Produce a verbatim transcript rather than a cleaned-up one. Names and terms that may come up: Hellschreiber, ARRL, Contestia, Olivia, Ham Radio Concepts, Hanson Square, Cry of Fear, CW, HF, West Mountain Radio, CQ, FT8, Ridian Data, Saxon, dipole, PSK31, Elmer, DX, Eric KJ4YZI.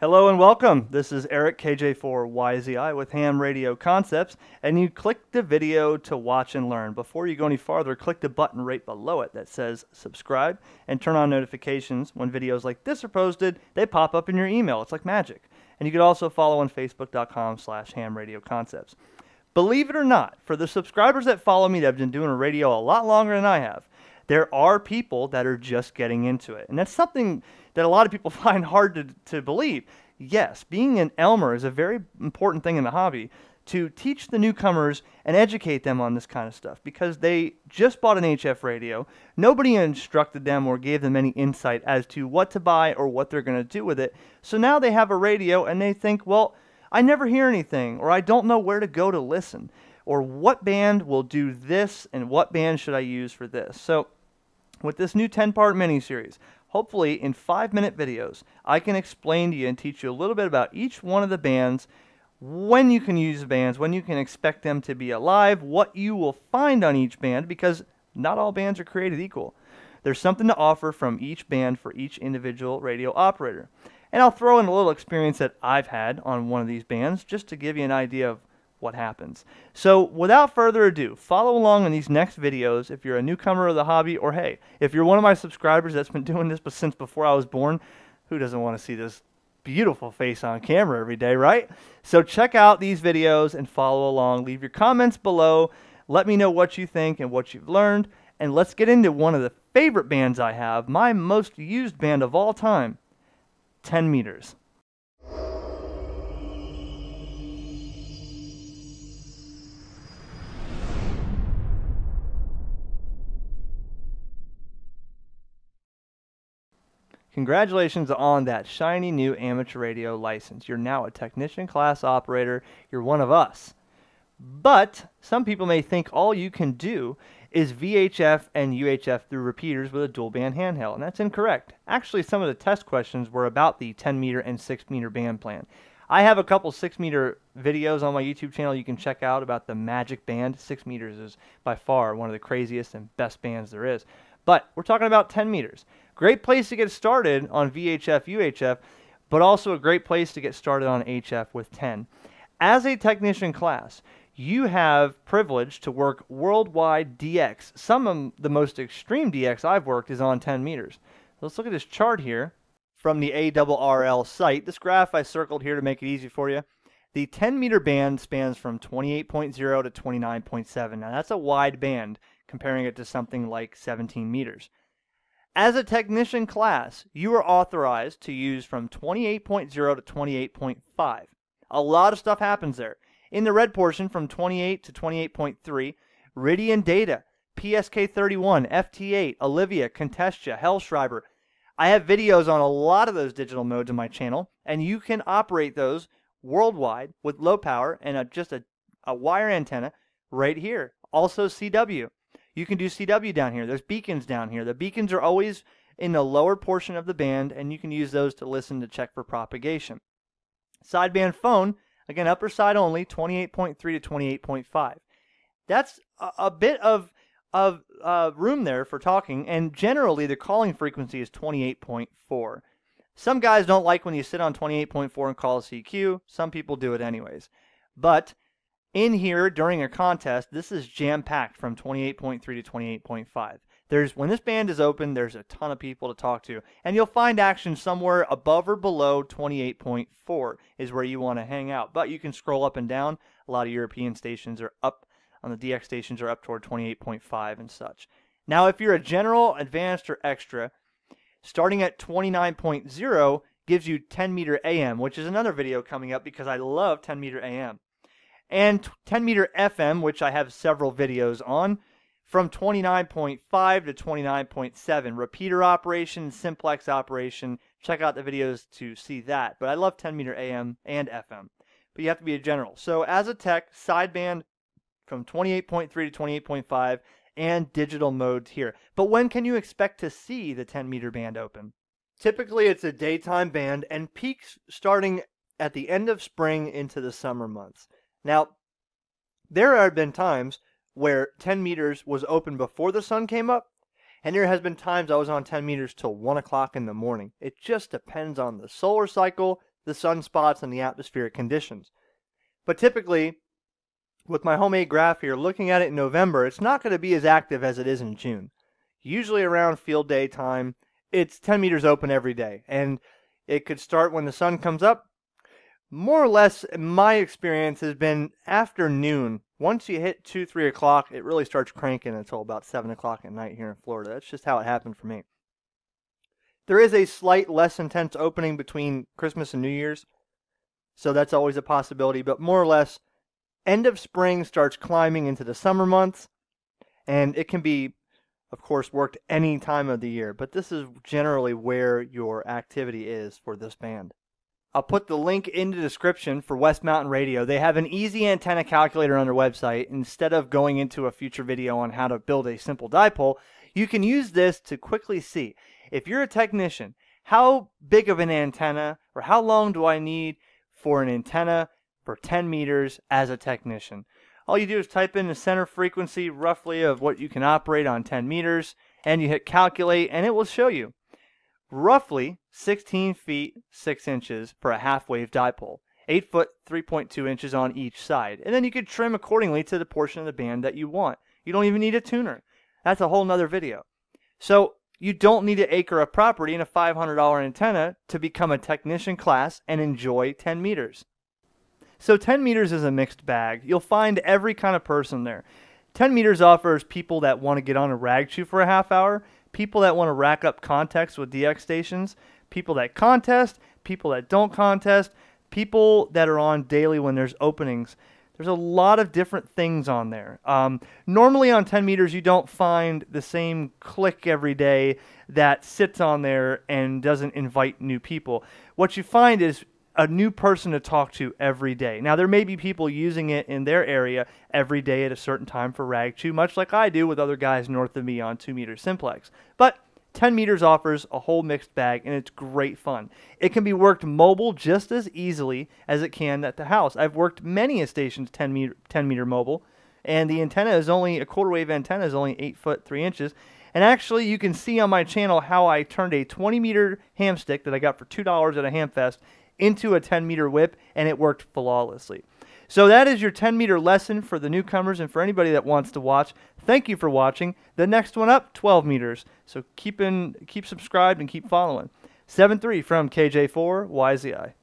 Hello and welcome. This is Eric K J four Y Z I with Ham Radio Concepts, and you click the video to watch and learn. Before you go any farther, click the button right below it that says subscribe and turn on notifications. When videos like this are posted, they pop up in your email. It's like magic. And you can also follow on facebook.com slash ham radio concepts. Believe it or not, for the subscribers that follow me that have been doing radio a lot longer than I have, there are people that are just getting into it. And that's something that a lot of people find hard to, to believe. Yes, being an Elmer is a very important thing in the hobby, to teach the newcomers and educate them on this kind of stuff, because they just bought an H F radio. Nobody instructed them or gave them any insight as to what to buy or what they're going to do with it. So now they have a radio and they think, well, I never hear anything, or I don't know where to go to listen, or what band will do this and what band should I use for this. So with this new ten part mini-series, hopefully in five minute videos, I can explain to you and teach you a little bit about each one of the bands, when you can use bands, when you can expect them to be alive, what you will find on each band, because not all bands are created equal. There's something to offer from each band for each individual radio operator. And I'll throw in a little experience that I've had on one of these bands just to give you an idea of what happens. So without further ado, follow along in these next videos if you're a newcomer of the hobby, or hey, if you're one of my subscribers that's been doing this since before I was born. Who doesn't want to see this beautiful face on camera every day, right? So check out these videos and follow along. Leave your comments below. Let me know what you think and what you've learned. And let's get into one of the favorite bands I have, my most used band of all time, ten meters. Congratulations on that shiny new amateur radio license. You're now a technician class operator. You're one of us. But some people may think all you can do is V H F and U H F through repeaters with a dual band handheld, and that's incorrect. Actually, some of the test questions were about the ten meter and six meter band plan. I have a couple six meter videos on my YouTube channel you can check out about the magic band. six meters is by far one of the craziest and best bands there is. But we're talking about ten meters. Great place to get started on V H F, U H F, but also a great place to get started on H F with ten. As a technician class, you have privilege to work worldwide D X. Some of the most extreme D X I've worked is on ten meters. Let's look at this chart here from the A R R L site. This graph I circled here to make it easy for you. The ten meter band spans from twenty-eight point zero to twenty-nine point seven. Now that's a wide band comparing it to something like seventeen meters. As a technician class, you are authorized to use from twenty-eight point zero to twenty-eight point five. A lot of stuff happens there. In the red portion, from twenty-eight to twenty-eight point three, Ridian Data, P S K thirty-one, F T eight, Olivia, Contestia, Hellschreiber. I have videos on a lot of those digital modes on my channel, and you can operate those worldwide with low power and a, just a, a wire antenna right here. Also C W. You can do C W down here. There's beacons down here. The beacons are always in the lower portion of the band, and you can use those to listen to check for propagation. Sideband phone, again, upper side only, twenty-eight point three to twenty-eight point five. That's a, a bit of, of uh, room there for talking, and generally the calling frequency is twenty-eight point four. Some guys don't like when you sit on twenty-eight point four and call a C Q. Some people do it anyways. But in here, during a contest, this is jam-packed from twenty-eight point three to twenty-eight point five. There's, when this band is open, there's a ton of people to talk to, and you'll find action somewhere above or below twenty-eight point four is where you want to hang out. But you can scroll up and down. A lot of European stations are up, on the D X stations are up toward twenty-eight point five and such. Now, if you're a general, advanced, or extra, starting at twenty-nine point zero gives you ten meter A M, which is another video coming up because I love ten meter A M. And ten meter F M, which I have several videos on, from twenty-nine point five to twenty-nine point seven. Repeater operation, simplex operation. Check out the videos to see that. But I love ten meter A M and F M. But you have to be a general. So as a tech, sideband from twenty-eight point three to twenty-eight point five and digital modes here. But when can you expect to see the ten meter band open? Typically it's a daytime band and peaks starting at the end of spring into the summer months. Now, there have been times where ten meters was open before the sun came up, and there has been times I was on ten meters till one o'clock in the morning. It just depends on the solar cycle, the sunspots, and the atmospheric conditions. But typically, with my homemade graph here, looking at it in November, it's not going to be as active as it is in June. Usually around field day time, it's ten meters open every day, and it could start when the sun comes up. More or less, my experience has been after noon. Once you hit two, three o'clock, it really starts cranking until about seven o'clock at night here in Florida. That's just how it happened for me. There is a slight less intense opening between Christmas and New Year's, so that's always a possibility. But more or less, end of spring starts climbing into the summer months, and it can be, of course, worked any time of the year. But this is generally where your activity is for this band. I'll put the link in the description for West Mountain Radio. They have an easy antenna calculator on their website. Instead of going into a future video on how to build a simple dipole, you can use this to quickly see, if you're a technician, how big of an antenna or how long do I need for an antenna for ten meters as a technician. All you do is type in the center frequency roughly of what you can operate on ten meters, and you hit calculate, and it will show you roughly sixteen feet six inches for a half wave dipole, eight foot three point two inches on each side. And then you could trim accordingly to the portion of the band that you want. You don't even need a tuner. That's a whole nother video. So you don't need an acre of property and a five hundred dollar antenna to become a technician class and enjoy ten meters. So ten meters is a mixed bag. You'll find every kind of person there. ten meters offers people that want to get on a rag chew for a half hour, people that want to rack up contacts with D X stations, people that contest, people that don't contest, people that are on daily when there's openings. There's a lot of different things on there. Um, normally on ten meters, you don't find the same clique every day that sits on there and doesn't invite new people. What you find is a new person to talk to every day. Now, there may be people using it in their area every day at a certain time for rag chew, much like I do with other guys north of me on two meter simplex. But ten meters offers a whole mixed bag, and it's great fun. It can be worked mobile just as easily as it can at the house. I've worked many a station's ten meter mobile, and the antenna is only, a quarter wave antenna is only eight foot three inches. And actually, you can see on my channel how I turned a twenty meter ham stick that I got for two dollars at a ham fest into a ten meter whip, and it worked flawlessly. So that is your ten meter lesson for the newcomers and for anybody that wants to watch. Thank you for watching. The next one up, twelve meters. So keep in, keep subscribed and keep following. seven three from K J four Y Z I.